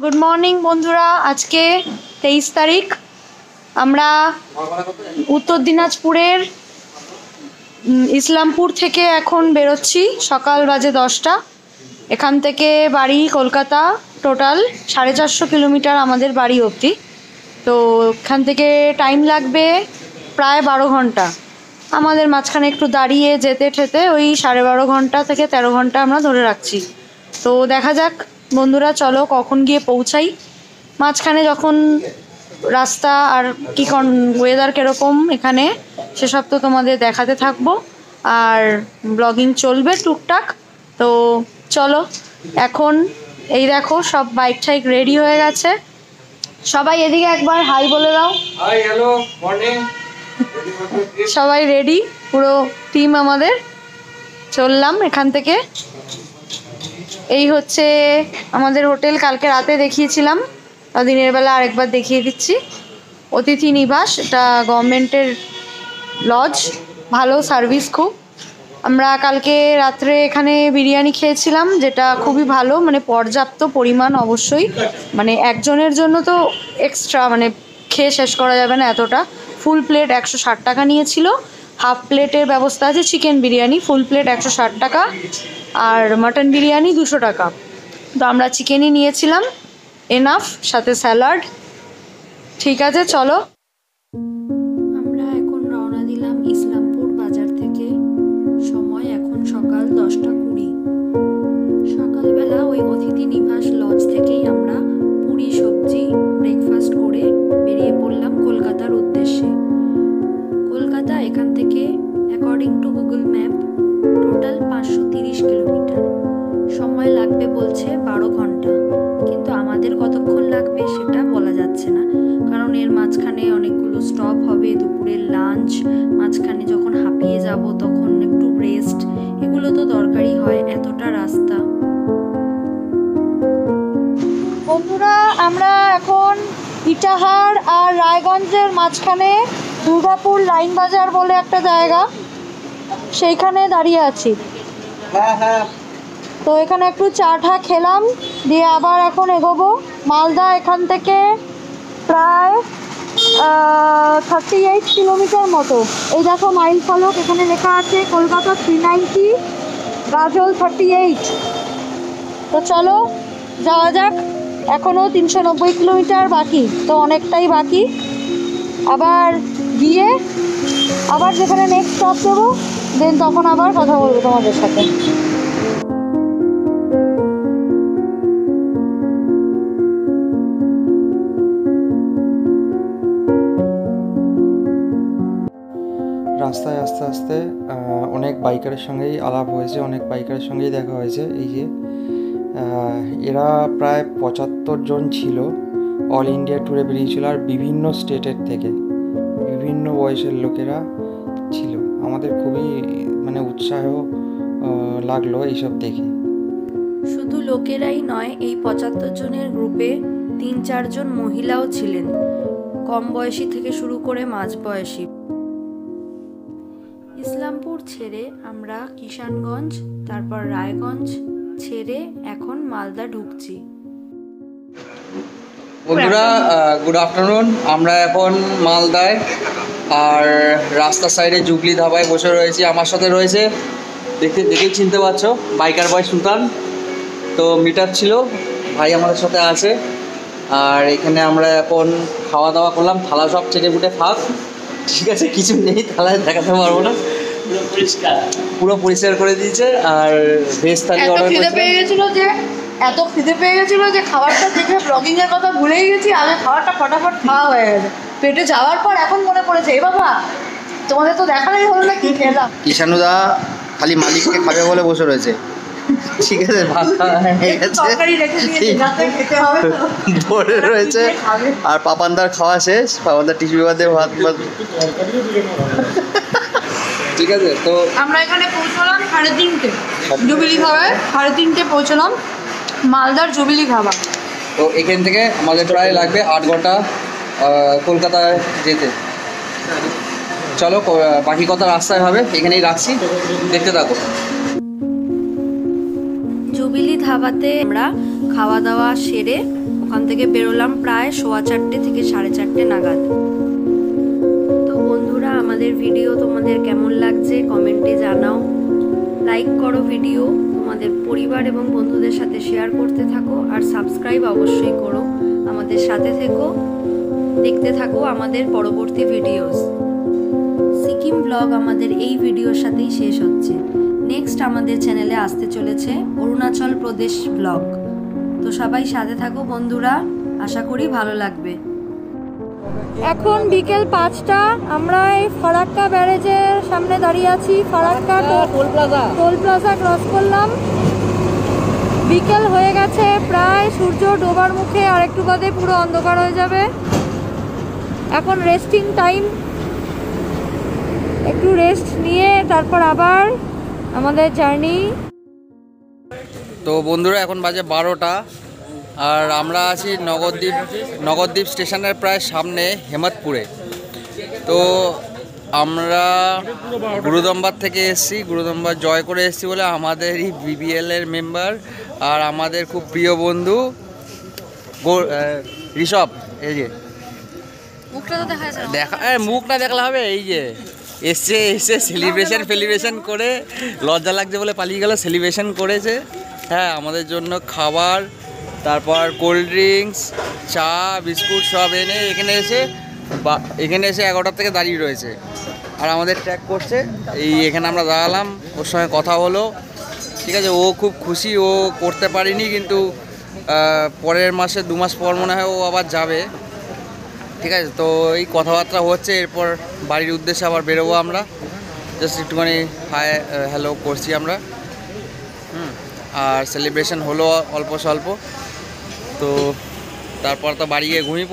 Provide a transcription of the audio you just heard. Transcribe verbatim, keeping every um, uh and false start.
Good morning बंधुरा आज के तेईस तारीख आमरा उत्तर दिनाजपुरेर इस्लामपुर थेके एखन बेरोच्छि सकाल बाजे दसटा एखान थेके बाड़ी कलकाता टोटाल साढ़े चारशो किलोमीटार आमादेर बाड़ी अब्दि तो एखान थेके टाइम लागबे प्राय बारो घंटा आमादेर माझखाने एकटू दाड़िये जेते ठेते ओई साढ़े बारो घंटा थेके तेरो घंटा आमरा धरे राखछि तो देखा जाक बंधुरा चलो कखन गिये पौंछाई माझखाने जखन रास्ता और कि वेदार किरकम एखाने से सब तो तुम्हारे देखाते थाकबो और ब्लगिंग चलबे टुकटाक तो चलो एखन एई देखो सब बाइक टाइक रेडी हो गेछे सबाई एदिके एकबार हाई बोले दाओ हाई हेलो मर्निंग सबाई रेडी पुरो टीम आमादेर चललाम एखान थेके এই হচ্ছে আমাদের হোটেল কালকে রাতে দেখিয়েছিলাম দিনের বেলা আরেকবার দেখিয়ে দিচ্ছি অতিথি নিবাস এটা গভর্নমেন্টের লজ ভালো সার্ভিস খুব আমরা কালকে রাতে এখানে বিরিয়ানি খেয়েছিলাম যেটা খুবই ভালো মানে পর্যাপ্ত পরিমাণ অবশ্যই মানে একজনের জন্য তো এক্সট্রা মানে খেয়ে শেষ করা যাবে না এতটা ফুল প্লেট একশো ষাট টাকা নিয়েছিল हाफ प्लेटर व्यवस्था आज चिकेन बिरियानी फुल प्लेट एकशो षाट टाका और मटन बिरियानी दुशो टाका तो आमरा चिकेन ही नियेछिलाम एनाफ साथे सैलाड ठीक आछे चलो आमरा एखन रवाना दिलाम इस्लामपुर बाजार थेके समय एखन सकाल दसटा कुड़ी सकाल बेला ओई अतिथि निवास लज थेकेई आमरा पुरी सब्जी ब्रेकफास्ट करे बेरिये पड़लाम कलकातार उद्देश्ये कलकाता एखान थेके according to Google map total पाँचशो तीरिश किलोमीटर समय लागबे बोलछे बारो घंटा किन्तु आमादेर कतक्षण लागबे सेटा बोला जाच्छे ना कारण एर माझखाने अनेकगुलो स्टप हबे दुपुरेर लांच माझखाने जखन हांपिये जाबो तखन एकटु रेस्ट एगुलो तो दरकारी हय एतटा रास्ता बंधुरा आमरा एखन इटाहार आर रायगंजेर माझखाने दुर्गापुर लाइन बाजार बोले एक जैगा से दाड़ी आछी तो एखाने एकटू चाटा खेलाम दिए आबार एखन एगोबो मालदा एखान थेके प्राय थार्टी एट किलोमीटर मतो एई देखो माइल फलक एखाने लेखा आछे Kolkata three ninety Gajol thirty eight तो चलो जाओया जाक एखोनो तीनशो नब्बई किलोमीटर बाकी तो अनेकटाई बाकी आबार গিয়ে আবার যেখানে নেক্সট স্টপ দেব দেন তখন আবার কথা বলবো তোমাদের সাথে রাস্তায় আস্তে আস্তে অনেক বাইকারের সঙ্গেই আলাপ হয়েছে অনেক বাইকারের সঙ্গেই দেখা হয়েছে এই যে এরা প্রায় পঁচাত্তর জন ছিল অল ইন্ডিয়া ট্যুরে বেরিয়েছিল আর বিভিন্ন স্টেটের থেকে বিভিন্ন বয়সের লোকেরা ছিল আমাদের খুবই মানে উৎসাহ লাগলো এইসব দেখে শুধু লোকেরাই নয় এই পঁচাত্তর জনের গ্রুপে তিন চারজন মহিলাও ছিলেন কম বয়সী থেকে শুরু করে মাঝ বয়সী ইসলামপুর ছেড়ে আমরা কিষানগঞ্জ তারপর রায়গঞ্জ ছেড়ে এখন মালদা ঢুকছি বন্ধুরা গুড আফটারনুন আমরা এখন মালদায় আর রাস্তার সাইডে জুগলি ধাবায় বসে রয়েছি আমার সাথে রয়েছে দেখতে দেখেই চিনতে পারছো বাইকার বয় সুলতান তো মিটার ছিল ভাই আমাদের সাথে আছে আর এখানে আমরা এখন খাওয়া দাওয়া করলাম থালা সব চেটে বুটে ফাঁক ঠিক আছে কিছু নেই থালায় দেখাতে পারবো না পুরো পরিষ্কার পুরো পরিষ্কার করে দিয়েছে আর ভেজ থালি অর্ডার করেছিলাম এত খিদে পেয়ে গেছিল যে খাবারটা দেখে ব্লগিংয়ের কথা ভুলেই গেছি আমি খাবারটা ফটাফট খাওয়া হয়ে গেছে পেটে যাওয়ার পর এখন মনে পড়েছে এই বাবা তোমাদের তো দেখালেই হলো না কি খেলাম কিষানুদা খালি মালিককে খাবে বলে বসে রয়েছে ঠিক আছে ভাত তরকারি রেখে দিয়েছি রাতে খেতে হবে পড়ে রয়েছে আর পাপানদার খাওয়া শেষ পাপানদার টিস্যু পেপার দিয়ে ভাত ভাত ঠিক আছে তো আমরা এখানে পৌঁছলাম সাড়ে তিনটে জুবিলি খাবার সাড়ে তিনটে পৌঁছলাম मालदार जुबिली खाबा तो एखान प्राय लागे आठ घंटा कलकाता जेते चलो बाकी कथा रास्ता है एखानेई राखछी देखते थाको जुबिली धाबाते खावा दावा सेरे ওখান থেকে বেরোলাম প্রায় সোয়া চারটে থেকে সাড়ে চারটে নাগাদ। তো বন্ধুরা, আমাদের ভিডিও তোমাদের কেমন লাগছে কমেন্টে জানাও, লাইক করো, ভিডিও তোমাদের পরিবার এবং বন্ধুদের সাথে শেয়ার করতে থাকো, আর সাবস্ক্রাইব অবশ্যই করো, আমাদের সাথে থেকো, দেখতে থাকো আমাদের পরবর্তী ভিডিওস। সিকিম ব্লগ আমাদের এই ভিডিওর সাথেই শেষ হচ্ছে। নেক্সট আমাদের চ্যানেলে আসতে চলেছে অরুণাচল প্রদেশ ব্লগ। তো সবাই সাথে থাকো বন্ধুরা, আশা করি ভালো লাগবে। এখন বিকেল পাঁচটা, আমরা এই ফারাক্কা ব্যারেজের সামনে দাঁড়িয়ে আছি। Farakka toll plaza toll plaza cross করলাম, বিকেল হয়ে গেছে প্রায়, সূর্য ডোবার মুখে, আর একটু বাদে পুরো অন্ধকার হয়ে যাবে। এখন রেস্টিং টাইম, একটু রেস্ট নিয়ে তারপর আবার আমাদের জার্নি। তো বন্ধুরা, এখন বাজে বারোটা, আর আমরা আছি নগরদ্বীপ নগরদ্বীপ স্টেশনের প্রায় সামনে হেমতপুরে। তো আমরা গুরুদম্বার থেকে এসেছি, গুরুদম্বার জয় করে এসেছি বলে আমাদেরই বিবিএল এর মেম্বার আর আমাদের খুব প্রিয় বন্ধু ঋষভ, এই যে দেখা মুখ না দেখলে হবে, এই যে এসছে এসে সেলিব্রেশন ফেলিব্রেশন করে লজ্জা লাগছে বলে পালিয়ে গেল, সেলিব্রেশন করেছে। হ্যাঁ, আমাদের জন্য খাবার, তারপর কোল্ড ড্রিঙ্কস, চা, বিস্কুট সব এনে এখানে এসে বা এখানে এসে এগারোটার থেকে দাঁড়িয়ে রয়েছে আর আমাদের ট্র্যাক করছে। এই এখানে আমরা দাঁড়ালাম, ওর সঙ্গে কথা হলো, ঠিক আছে। ও খুব খুশি, ও করতে পারিনি, কিন্তু পরের মাসে দু মাস পর মনে হয় ও আবার যাবে, ঠিক আছে। তো এই কথাবার্তা হচ্ছে, এরপর বাড়ির উদ্দেশ্যে আবার বেরোবো। আমরা জাস্ট একটুখানি হাই হ্যালো করছি আমরা, হুম আর সেলিব্রেশন হলো অল্প স্বল্প। তো তারপর তো বাড়ি গিয়ে ঘুমিয়ে পড়ব।